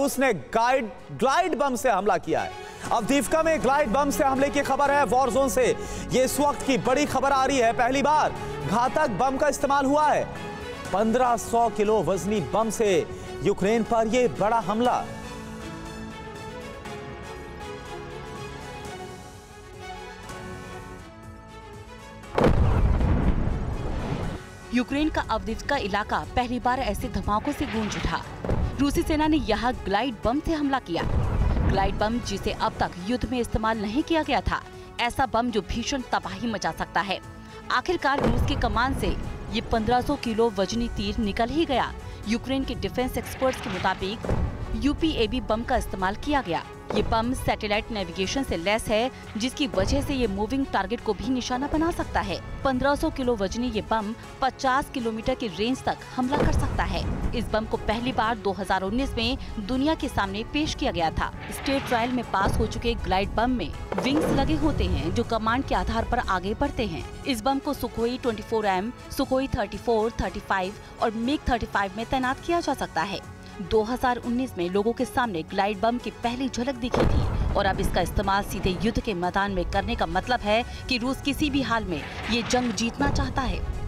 कारतूस ने glide bomb से हमला किया है। अवदिवका में ग्लाइड बम से हमले की खबर है। वॉर जोन से ये इस वक्त की बड़ी खबर आ रही है। पहली बार घातक बम का इस्तेमाल हुआ है। 1500 किलो वजनी बम से यूक्रेन पर यह बड़ा हमला। यूक्रेन का अवदिवका इलाका पहली बार ऐसे धमाकों से गूंज उठा। रूसी सेना ने यहाँ ग्लाइड बम से हमला किया। ग्लाइड बम जिसे अब तक युद्ध में इस्तेमाल नहीं किया गया था, ऐसा बम जो भीषण तबाही मचा सकता है। आखिरकार रूस की कमान से ये 1500 किलो वजनी तीर निकल ही गया। यूक्रेन के डिफेंस एक्सपर्ट्स के मुताबिक यूपीएबी बम का इस्तेमाल किया गया। ये बम सैटेलाइट नेविगेशन से लैस है, जिसकी वजह से ये मूविंग टारगेट को भी निशाना बना सकता है। 1500 किलो वजनी ये बम 50 किलोमीटर की रेंज तक हमला कर सकता है। इस बम को पहली बार 2019 में दुनिया के सामने पेश किया गया था। स्टेट ट्रायल में पास हो चुके ग्लाइड बम में विंग्स लगे होते हैं जो कमांड के आधार पर आगे बढ़ते हैं। इस बम को सुखोई 24एम, सुखोई 34, 35 और मेक 35 में तैनात किया जा सकता है। 2019 में लोगों के सामने ग्लाइड बम की पहली झलक दिखी थी और अब इसका इस्तेमाल सीधे युद्ध के मैदान में करने का मतलब है कि रूस किसी भी हाल में ये जंग जीतना चाहता है।